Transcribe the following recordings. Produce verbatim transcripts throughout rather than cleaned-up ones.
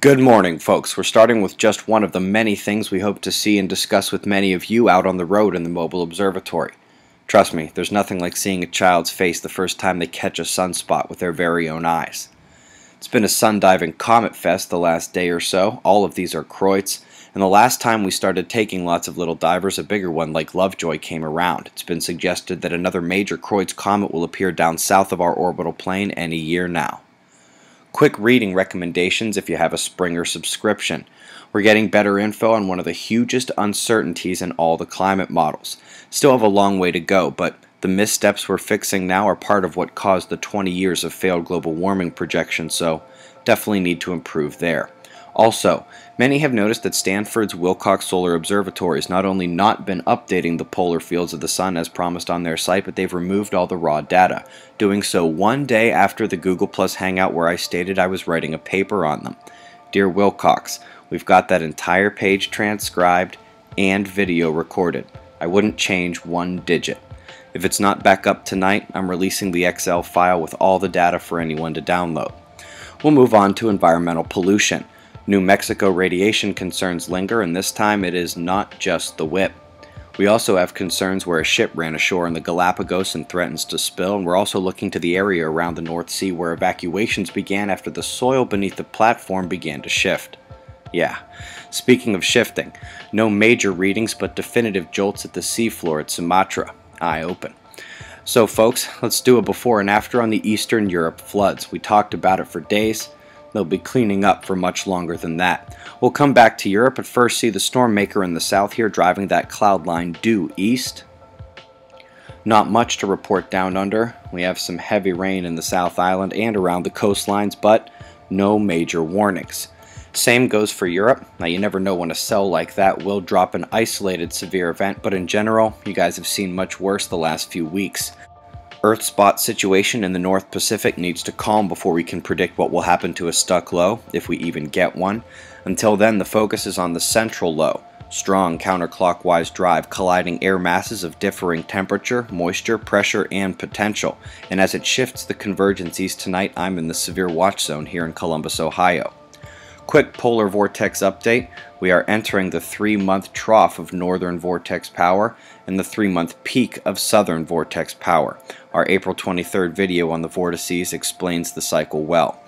Good morning, folks. We're starting with just one of the many things we hope to see and discuss with many of you out on the road in the mobile observatory. Trust me, there's nothing like seeing a child's face the first time they catch a sunspot with their very own eyes. It's been a sun-diving comet fest the last day or so. All of these are Kreutz, and the last time we started taking lots of little divers, a bigger one like Lovejoy came around. It's been suggested that another major Kreutz comet will appear down south of our orbital plane any year now. Quick reading recommendations if you have a Springer subscription. We're getting better info on one of the hugest uncertainties in all the climate models. Still have a long way to go, but the missteps we're fixing now are part of what caused the twenty years of failed global warming projections, so definitely need to improve there. Also, many have noticed that Stanford's Wilcox Solar Observatory has not only not been updating the polar fields of the sun as promised on their site, but they've removed all the raw data, doing so one day after the Google Plus hangout where I stated I was writing a paper on them. Dear Wilcox, we've got that entire page transcribed and video recorded. I wouldn't change one digit. If it's not back up tonight, I'm releasing the Excel file with all the data for anyone to download. We'll move on to environmental pollution. New Mexico radiation concerns linger, and this time it is not just the whip. We also have concerns where a ship ran ashore in the Galapagos and threatens to spill, and we're also looking to the area around the North Sea where evacuations began after the soil beneath the platform began to shift. Yeah, speaking of shifting, no major readings but definitive jolts at the seafloor at Sumatra. Eye open. So folks, let's do a before and after on the Eastern Europe floods. We talked about it for days. They'll be cleaning up for much longer than that. We'll come back to Europe, but first see the storm maker in the south here driving that cloud line due east. Not much to report down under. We have some heavy rain in the South Island and around the coastlines, but no major warnings. Same goes for Europe. Now, you never know when a cell like that will drop an isolated severe event, but in general, you guys have seen much worse the last few weeks. Earth spot situation in the North Pacific needs to calm before we can predict what will happen to a stuck low, if we even get one. Until then, the focus is on the central low. Strong counterclockwise drive colliding air masses of differing temperature, moisture, pressure, and potential. And as it shifts the convergence east tonight, I'm in the severe watch zone here in Columbus, Ohio. Quick polar vortex update. We are entering the three-month trough of northern vortex power and the three-month peak of southern vortex power. Our April twenty-third video on the vortices explains the cycle well.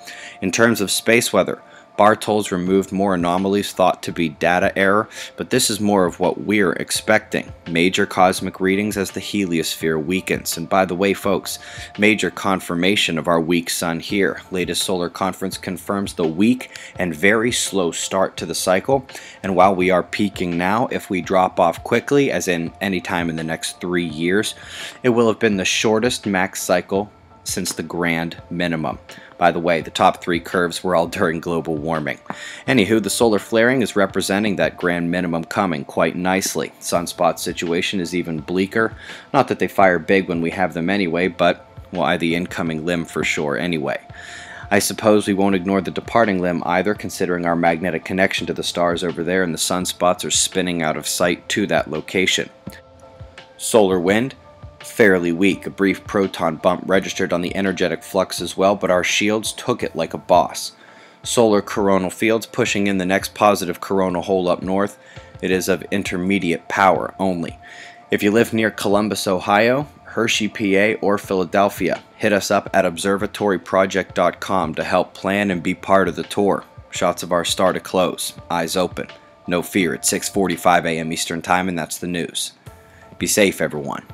In terms of space weather, Bartol's removed more anomalies thought to be data error, but this is more of what we're expecting. Major cosmic readings as the heliosphere weakens. And by the way, folks, major confirmation of our weak sun here. Latest solar conference confirms the weak and very slow start to the cycle. And while we are peaking now, if we drop off quickly, as in any time in the next three years, it will have been the shortest max cycle since the grand minimum. By the way, the top three curves were all during global warming. Anywho, the solar flaring is representing that grand minimum coming quite nicely. Sunspot situation is even bleaker. Not that they fire big when we have them anyway, but why the incoming limb for sure anyway. I suppose we won't ignore the departing limb either, considering our magnetic connection to the stars over there and the sunspots are spinning out of sight to that location. Solar wind. Fairly weak. A brief proton bump registered on the energetic flux as well, but our shields took it like a boss. Solar coronal fields pushing in the next positive coronal hole up north. It is of intermediate power only. If you live near Columbus, Ohio, Hershey, P A, or Philadelphia, hit us up at observatory project dot com to help plan and be part of the tour. Shots of our star to close. Eyes open. No fear. It's six forty-five a m Eastern Time, and that's the news. Be safe, everyone.